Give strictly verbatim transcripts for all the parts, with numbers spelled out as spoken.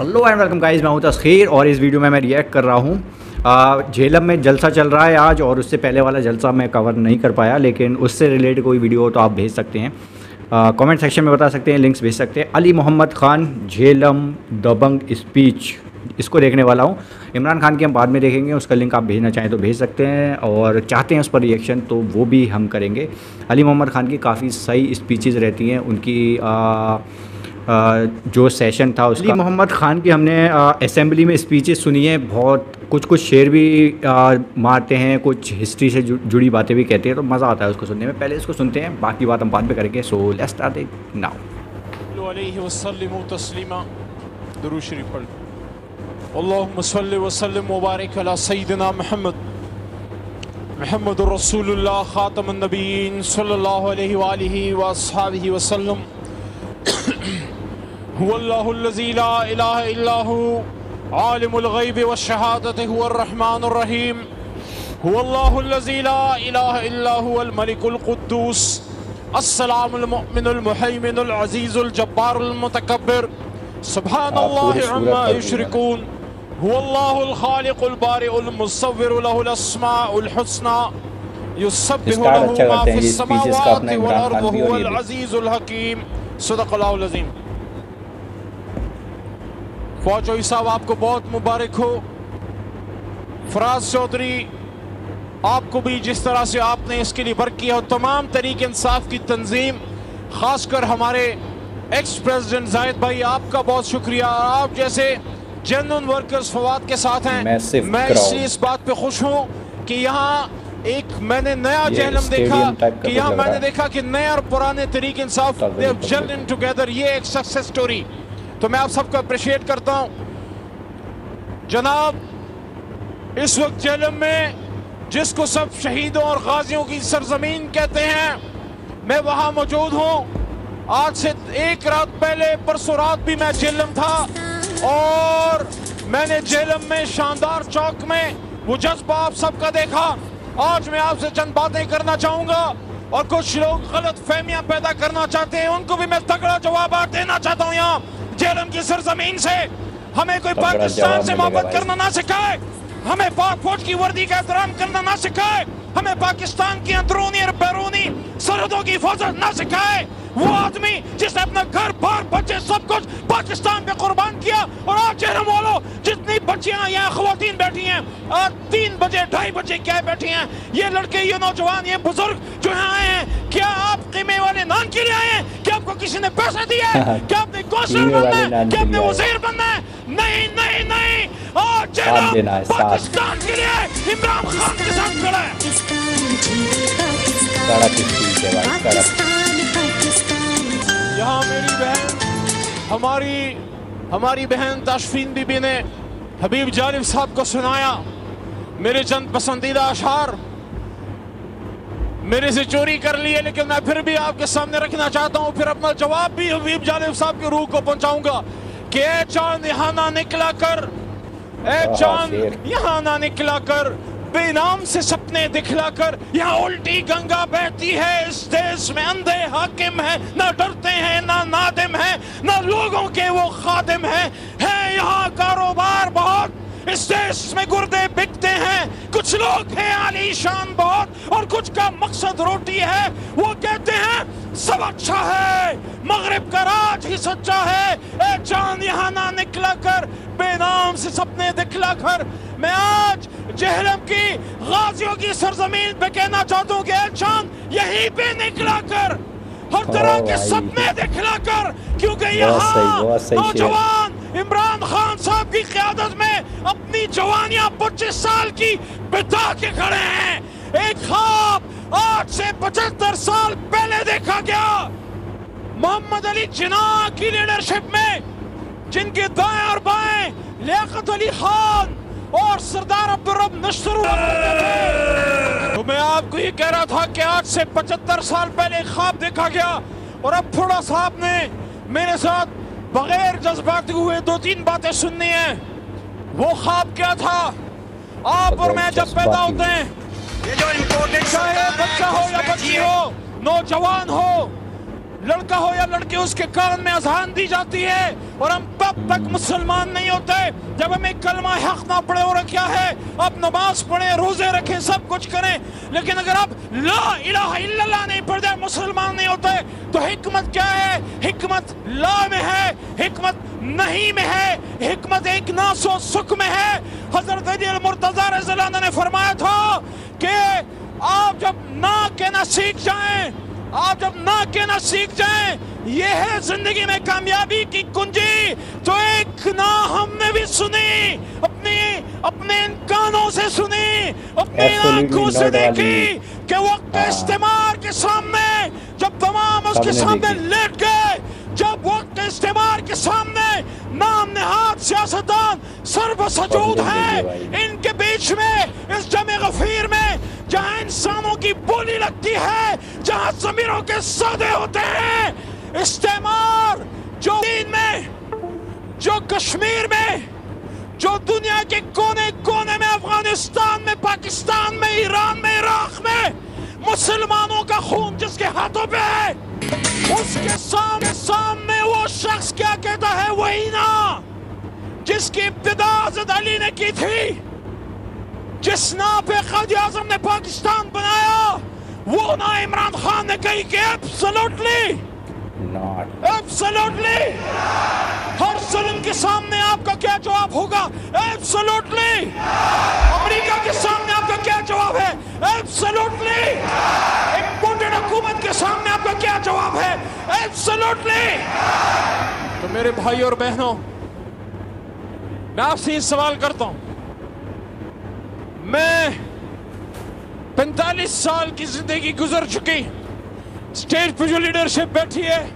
Hello and welcome guys, मैं हूं तशखीर और इस वीडियो में मैं रिएक्ट कर रहा हूं। झेलम में जलसा चल रहा है आज और उससे पहले वाला जलसा मैं कवर नहीं कर पाया, लेकिन उससे रिलेटेड कोई वीडियो हो तो आप भेज सकते हैं, कमेंट सेक्शन में बता सकते हैं, लिंक्स भेज सकते हैं। अली मोहम्मद खान झेलम दबंग स्पीच, इसको देखने वाला हूँ। इमरान खान की हम बाद में देखेंगे, उसका लिंक आप भेजना चाहें तो भेज सकते हैं, और चाहते हैं उस पर रिएक्शन तो वो भी हम करेंगे। अली मोहम्मद खान की काफ़ी सही स्पीचेस रहती हैं उनकी। आ, आ, जो सेशन था उसका, अली मोहम्मद ख़ान की हमने असेंबली में स्पीचेस सुनी है, बहुत कुछ कुछ शेर भी आ, मारते हैं, कुछ हिस्ट्री से जु, जुड़ी बातें भी कहते हैं, तो मज़ा आता है उसको सुनने में। पहले इसको सुनते हैं, बाकी बात हम बाद में करेंगे। So let's start now. अलैहि वसल्लिमु तस्लीमा, दुरूद शरीफ पढ़ो। अल्लाहुम्मा सल्लि व सल्लिम व बारिक अला सय्यिदिना मुहम्मद मुहम्मदुर रसूलुल्लाह खातमुन नबीय्यीन सल्लल्लाहु अलैहि व आलिहि व अस्हाबिहि व सल्लम। हुवल्लाहु लज़ी ला इलाहा इल्लाहु आलिमुल गैबि वश्शहादति हुवल रहमानुर रहीम। हुवल्लाहु लज़ी ला इलाहा इल्लाहु अल मलिकुल कुद्दूस अस्सलामुल मुमिनुल मुहैमिनुल अज़ीज़ुल जब्बारुल मुतकब्बिर सुब्हानल्लाहि अम्मा युश्रिकून। हुवल्लाहुल खालिकुल बारिउल मुसव्विरु लहुल अस्माउल हुस्ना युसब्बिहु लहु मा फिस समावाति वल अर्दि हुवल अज़ीज़ुल हकीम। सदक़ल्लाहुल अज़ीम। फौजी साहब आपको बहुत मुबारक हो। फराज चौधरी आपको भी, जिस तरह से आपने इसके लिए वर्क किया हो, तमाम तरीक़ इंसाफ की तंजीम, ख़ासकर हमारे एक्स प्रेसिडेंट जाहिद भाई, आपका बहुत शुक्रिया। आप जैसे जेन्युइन वर्कर्स फवाद के साथ हैं। मैं इसलिए इस बात पे खुश हूँ कि यहाँ एक मैंने नया जहलम देखा, कि यहाँ मैंने देखा कि नए और पुराने तरीक़ इंसाफ जल इन टुगेदर, ये एक सक्सेस स्टोरी, तो मैं आप सबको अप्रिशिएट करता हूं। जनाब, इस वक्त झेलम में, जिसको सब शहीदों और गाजियों की सरजमीन कहते हैं, मैं वहां मौजूद हूं। आज से एक रात पहले, परसों रात भी मैं झेलम था, और मैंने झेलम में शानदार चौक में वो जज्बा आप सबका देखा। आज मैं आपसे चंद बातें करना चाहूंगा, और कुछ लोग गलत फहमियां पैदा करना चाहते हैं, उनको भी मैं तगड़ा जवाब देना चाहता हूँ। यहाँ झेलम की सरजमीन से हमें कोई पाकिस्तान से मोहब्बत करना ना सिखाए, हमें पाक फौज की वर्दी का एहतराम करना ना सिखाए, हमें पाकिस्तान की अंदरूनी और बैरूनी सरहदों की हिफाजत ना सिखाए। वो आदमी जिसने अपना घर बार बच्चे सब कुछ पाकिस्तान पे कुर्बान किया, और आज झेलम वालों, जितनी बच्चियां यहाँ खवातीन बैठी हैं, आज तीन बजे ढाई बजे क्या बैठी हैं, ये लड़के, ये नौजवान, ये बुजुर्ग जो यहाँ आए हैं, क्या आप कीमे वाले नान के लिए आए हैं? क्या आपको किसी ने पैसा दिया है? क्या आपने कौशल बनना है? क्या आपने वजीर बनना है? नहीं नहीं नहीं, आज झेलम पाकिस्तान के लिए इमरान खान के साथ खड़ा है। यहाँ मेरी बहन, हमारी हमारी बहन ताशफीन बीबी ने हबीब जालिब साहब को सुनाया मेरे चंद पसंदीदा अशार। मेरे से चोरी कर लिए, लेकिन मैं फिर भी आपके सामने रखना चाहता हूँ, फिर अपना जवाब भी हबीब जालिब साहब की रूह को पहुँचाऊँगा कि ए चांद यहाँ ना निकला कर, ए चांद यहाँ ना निकला कर, बेनाम से सपने दिखला कर, यहाँ उल्टी गंगा बहती है। इस देश में अंधे हाकिम हैं, ना डरते हैं, ना नादिम हैं, ना लोगों के वो खादिम हैं। है यहाँ कारोबार बहुत, इस देश में गुर्दे बिकते हैं, कुछ लोग हैं आलीशान बहुत, और कुछ का मकसद रोटी है। वो कहते हैं सब अच्छा है, मगरिब का राज ही सच्चा है। ए चांद यहाँ ना निकला कर, बेनाम से सपने दिखला कर। मैं आज झेलम की गाजियों की सरजमीन पे कहना चाहता हूँ कि ए चांद यहीं पे निकला कर, हर तरह के सपने दिखला कर, क्योंकि यहाँ नौजवान इमरान खान साहब की क़यादत में अपनी जवानियाँ पच्चीस साल की बिता के खड़े हैं। एक ख्वाब आज से पचहत्तर साल पहले देखा गया, मोहम्मद अली जिन्नाह की लीडरशिप में, जिनके दाएं और बाएं लियाकत अली खान और सरदार अब्दुर्रब नश्रू। तो मैं आपको ये कह रहा था कि आज से पचहत्तर साल पहले ख्वाब देखा गया, और अब थोड़ा सा आपने मेरे साथ बगैर जज्बाती हुए दो तीन बातें सुननी है। वो ख्वाब क्या था? आप और मैं जब पैदा होते हैं, ये जो इम्पोर्टेंट, चाहे बच्चा हो या बच्ची हो, नौजवान हो, लड़का हो या लड़की, उसके कान में अज़ान दी जाती है और हम तब तक मुसलमान नहीं होते जब हमें कलमा हक ना पढ़े। और क्या है, आप नमाज पढ़ें, रोजे रखें, सब कुछ करें, लेकिन अगर आप ला इलाहा इल्लल्लाह नहीं पढ़ते मुसलमान नहीं होते। तो हिकमत क्या है? हिकमत ला में है, हिकमत नहीं में है, हिकमत एक नास और सुख में है। हजरत अली मुर्तज़ा रज़ियल्लाहु अन्हु ने फरमाया था कि आप जब ना कहना सीख जाएं, आप जब ना कहना सीख जाएं, ये है जिंदगी में कामयाबी की कुंजी। तो एक ना हमने भी सुनी, अपने अपने इन कानों से सुनी, अपने आंखों से देखी कि वक्त इस्तेमाल के सामने जब तमाम उसके सामने लेट गए, जब वक्त इस्तेमाल के सामने नाम नहाद सियासतदान सर्व सजूद है। इनके बीच में इस जमे गफीर में जहाँ इंसानों की बोली लगती है, जहाँ जमीरों के सौदे होते हैं, इस्तेमाल जो दीन में, जो कश्मीर में, जो दुनिया के कोने कोने में, अफगानिस्तान में, पाकिस्तान में, ईरान में, इराक में, मुसलमानों का खून जिसके हाथों पे है, उसके सामने सामने वो शख्स क्या कहता है? वही ना जिसकी इब्तिदा हज़रत अली ने की थी, जिस ना पे कायदे आज़म ने पाकिस्तान बनाया, वो ना इमरान खान ने कही कि एब्सोल्युटली एब्सोल्युटली हर जुल्म के सामने आपका क्या जवाब होगा? एब्सोल्युटली। अमेरिका के सामने आपका क्या जवाब है? एब्सोल्युटली। इम्पोर्टेड हुकूमत के सामने आपका क्या जवाब है? एब्सोल्युटली। तो मेरे भाई और बहनों, मैं आपसे सवाल करता हूँ, मैं पैंतालीस साल की जिंदगी गुजर चुकी, स्टेज पर जो लीडरशिप बैठी है,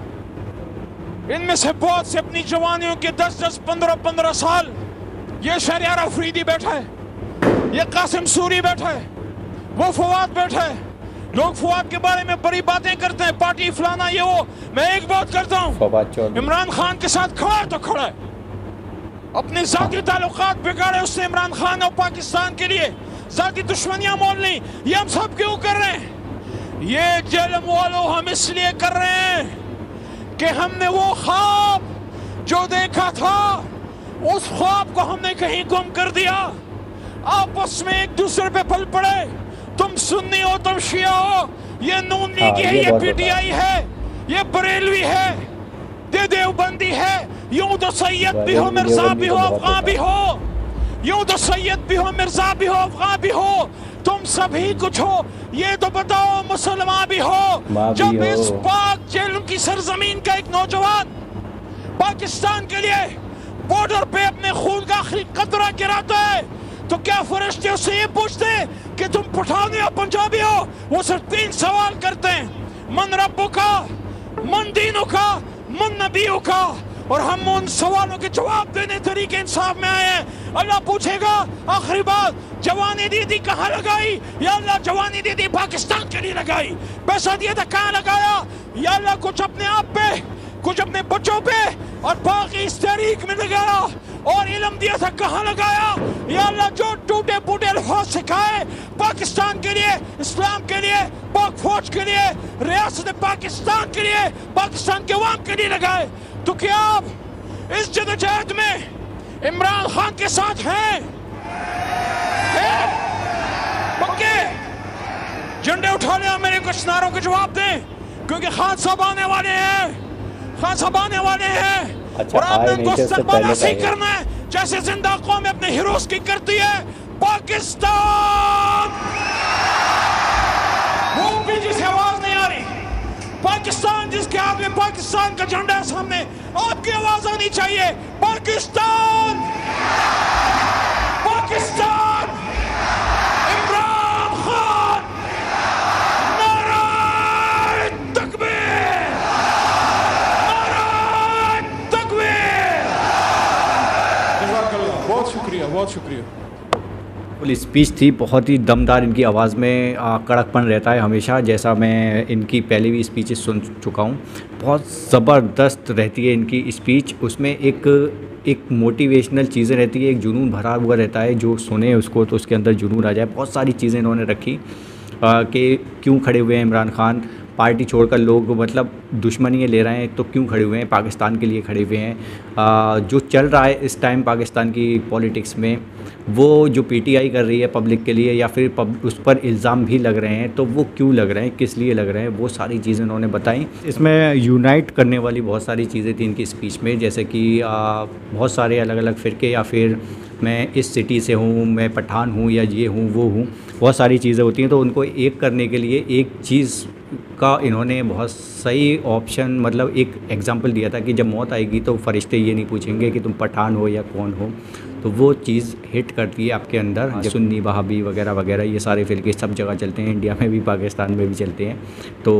इनमें से बहुत से अपनी जवानियों के दस दस पंद्रह पंद्रह साल, ये शहरयार अफरीदी बैठा है, ये कासिम सूरी बैठा है, वो फवाद बैठा है। लोग फवाद के बारे में बड़ी बातें करते हैं, पार्टी फलाना ये वो। मैं एक बात करता हूँ, इमरान खान के साथ खड़ा है तो खड़ा है, अपने जाती ताल्लुकात बिगाड़े उसने इमरान खान और पाकिस्तान के लिए, जाती दुश्मनियां मोल ली। ये हम सब क्यों कर रहे हैं? ये जेलम वालों हम इसलिए कर रहे हैं कि हमने वो ख्वाब जो देखा था, उस ख्वाब को हमने कहीं गुम कर दिया। आपस में एक दूसरे पे पल पड़े, तुम सुन्नी हो, तुम शिया हो, ये नून लीग है, ये पीटीआई है, ये बरेलवी है, ये देवबंदी है, यूं तो सैयद भी हो, मिर्जा भी हो, अफगान भी हो, यूं तो सैयद भी हो, मिर्जा भी हो, अफगान भी हो, तुम सभी कुछ हो। ये तो बताओ मुसलमान भी हो। जब इस पाक जेलम की सरजमीन का एक नौजवान पाकिस्तान के लिए बॉर्डर पे अपने खून का आखिरी कतरा गिराता है, तो क्या फरिश्ते उससे ये पूछते हैं कि तुम पठान हो पंजाबी हो? वो सिर्फ तीन सवाल करते हैं, मन रब्बू का, मन दीनों का, मन नबियों का। और हम उन सवालों के जवाब देने तरीके इंसाफ में आए हैं। अल्लाह पूछेगा आखिरी बात, जवानी दी थी कहाँ लगाई? या अल्लाह जवानी दी थी पाकिस्तान के लिए लगाई, पैसा दिया था कहाँ लगाया? या अल्लाह कुछ अपने आप पे, कुछ अपने बच्चों पे और बाकी इस तहरीक में लगाया। और इलम दिया था कहाँ लगाया? या अल्लाह जो टूटे फूटे अल्फाज सिखाए पाकिस्तान के लिए, इस्लाम के लिए, पाक फौज के लिए, रियासत पाकिस्तान के लिए, पाकिस्तान के अवाम के लिए लगाए। तो क्या आप इस जदोजहद में इमरान खान के साथ हैं? हैं? पक्के झंडे उठा लें, मेरे कुछ नारों के जवाब दें, क्योंकि खान साहब आने वाले हैं, खान साहब आने वाले हैं। अच्छा, और आपने गुस्तखबाजी ऐसे करना है जैसे जिंदा कौम अपने हीरोज की करती है। पाकिस्तान, वो भी जिसे आवाज नहीं आ रही, पाकिस्तान जिसके हाथ में पाकिस्तान का झंडा है सामने, आपकी आवाज आनी चाहिए। पाकिस्तान, पाकिस्तान, इमरान खान, नारे तकबीर, नारे तकबीर। बहुत शुक्रिया, बहुत शुक्रिया। फुल स्पीच थी, बहुत ही दमदार। इनकी आवाज़ में कड़कपन रहता है हमेशा, जैसा मैं इनकी पहले भी स्पीचें सुन चुका हूँ। बहुत ज़बरदस्त रहती है इनकी स्पीच, उसमें एक एक मोटिवेशनल चीज़ें रहती है, एक जुनून भरा हुआ रहता है, जो सुने उसको तो उसके अंदर जुनून आ जाए। बहुत सारी चीज़ें इन्होंने रखी कि क्यों खड़े हुए हैं इमरान खान, पार्टी छोड़कर लोग मतलब दुश्मनी ले रहे हैं तो क्यों खड़े हुए हैं, पाकिस्तान के लिए खड़े हुए हैं। जो चल रहा है इस टाइम पाकिस्तान की पॉलिटिक्स में, वो जो पीटीआई कर रही है पब्लिक के लिए या फिर पब, उस पर इल्ज़ाम भी लग रहे हैं, तो वो क्यों लग रहे हैं, किस लिए लग रहे हैं, वो सारी चीज़ें उन्होंने बताई। इसमें यूनाइट करने वाली बहुत सारी चीज़ें थी इनकी स्पीच में, जैसे कि आ, बहुत सारे अलग अलग फ़िरके या फिर मैं इस सिटी से हूँ, मैं पठान हूँ या ये हूँ वो हूँ, बहुत सारी चीज़ें होती हैं। तो उनको एक करने के लिए एक चीज़ का इन्होंने बहुत सही ऑप्शन मतलब एक एग्ज़ाम्पल दिया था कि जब मौत आएगी तो फरिश्ते ये नहीं पूछेंगे कि तुम पठान हो या कौन हो। तो वो चीज़ हिट करती है आपके अंदर। हाँ, सुन्नी वहाबी वगैरह वगैरह ये सारे फिरके सब जगह चलते हैं, इंडिया में भी पाकिस्तान में भी चलते हैं। तो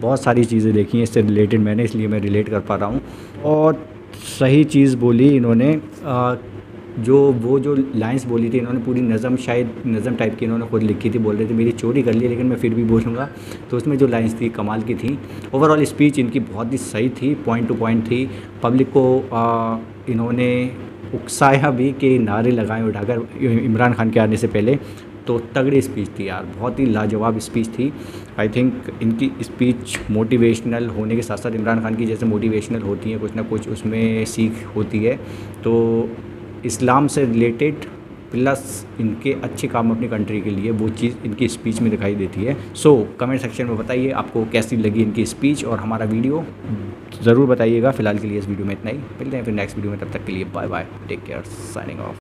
बहुत सारी चीज़ें देखी हैं इससे रिलेटेड मैंने, इसलिए मैं रिलेट कर पा रहा हूँ। और सही चीज़ बोली इन्होंने, आ, जो वो जो लाइंस बोली थी इन्होंने पूरी नज़म, शायद नज़म टाइप की इन्होंने खुद लिखी थी। बोल रहे थे मेरी चोरी कर ली लेकिन मैं फिर भी बोलूँगा, तो उसमें जो लाइंस थी कमाल की थी। ओवरऑल स्पीच इनकी बहुत ही सही थी, पॉइंट टू पॉइंट थी। पब्लिक को आ, इन्होंने उकसाया भी कि नारे लगाएं उठाकर इमरान खान के आने से पहले। तो तगड़ी स्पीच थी यार, बहुत ही लाजवाब स्पीच थी। आई थिंक इनकी स्पीच मोटिवेशनल होने के साथ साथ इमरान खान की जैसे मोटिवेशनल होती है, कुछ ना कुछ उसमें सीख होती है। तो इस्लाम से रिलेटेड प्लस इनके अच्छे काम अपनी कंट्री के लिए, वो चीज़ इनकी स्पीच में दिखाई देती है। सो कमेंट सेक्शन में बताइए आपको कैसी लगी इनकी स्पीच और हमारा वीडियो ज़रूर बताइएगा। फिलहाल के लिए इस वीडियो में इतना ही, मिलते हैं फिर नेक्स्ट वीडियो में। तब तक के लिए bye bye, take care, signing of.